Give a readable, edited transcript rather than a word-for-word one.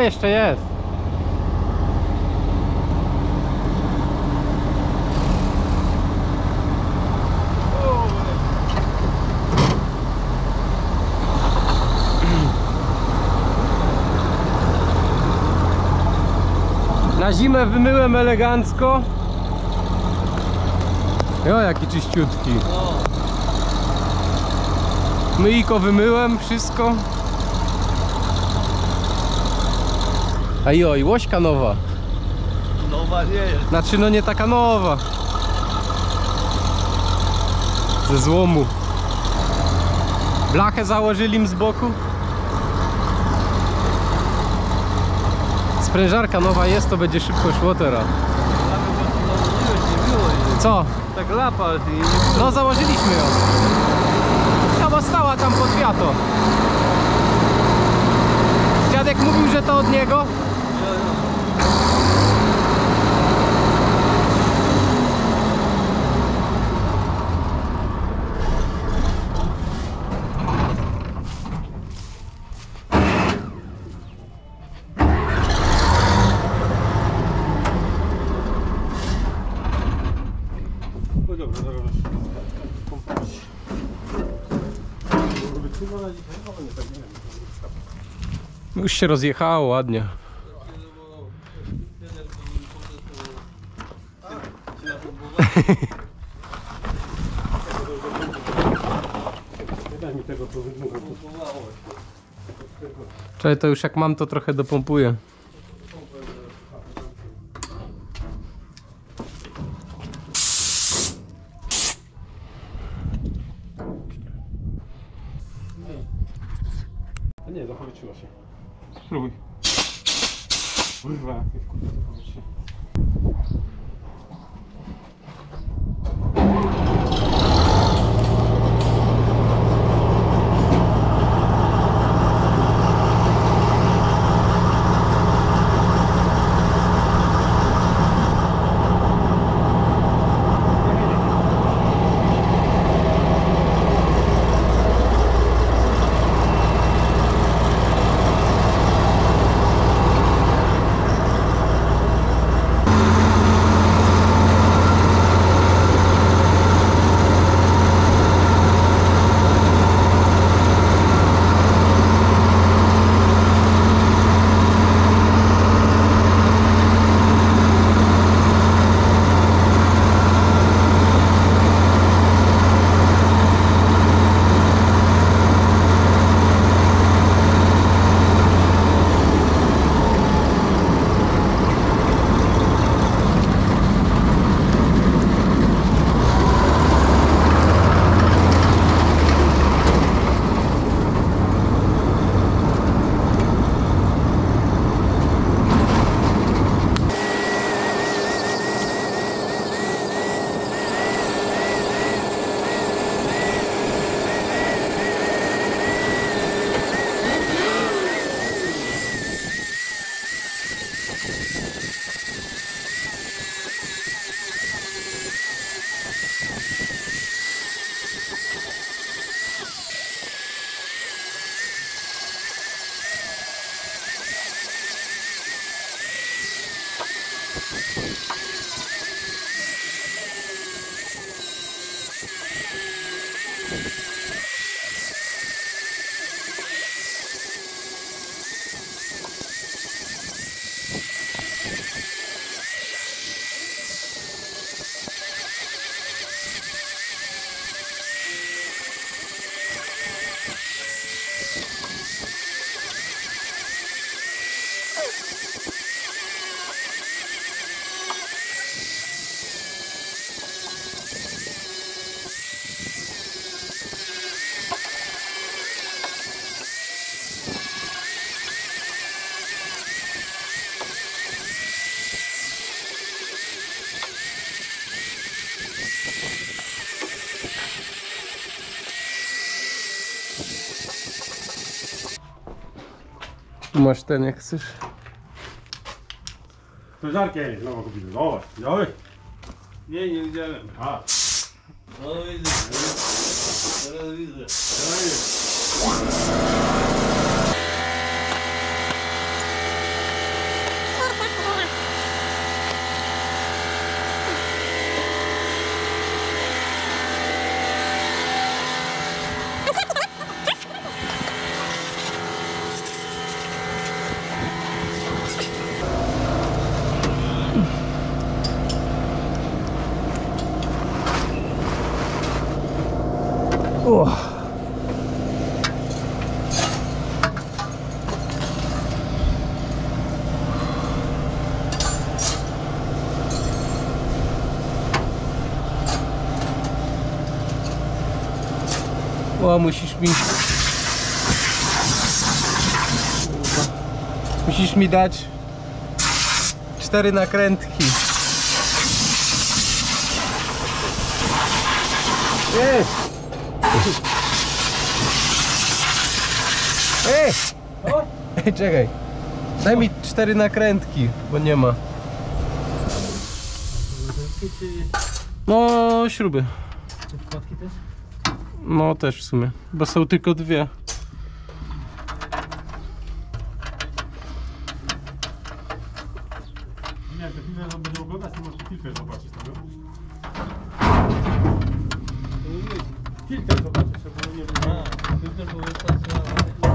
No, jeszcze jest. Na zimę wymyłem elegancko. O, jaki czyściutki. Myjko wymyłem, wszystko. A joj, łośka nowa. Nowa nie jest. Znaczy, no nie taka nowa. Ze złomu. Blachę założyli im z boku. Sprężarka nowa jest, to będzie szybko szło teraz. Co? Tak lapa, no założyliśmy ją. Chyba stała tam pod wiato. Dziadek mówił, że to od niego. Już się rozjechało ładnie. Czekaj, to już jak mam, to trochę dopompuję. Nie, zapowietrzyło się. Spróbuj. Kurwa, jakieś kurwa zapowietrzyło. Masz ten, jak chcesz. Sprężarkę znowu kupimy. Zobacz, widziałeś? Nie, nie widziałem. A. No widzę. Teraz widzę. Teraz widzę. О. O, musisz mi dać 4 nakrętki. Jest! Ej! O? Ej, czekaj. Daj mi 4 nakrętki, bo nie ma. No, śruby. Czy wkładki też? No też w sumie, bo są tylko 2. Nie, te chwilę będę oglądać, to masz kilka zobaczyć tego. Kilka zobaczysz, bo nie wiem. A, kilka zobaczysz, no.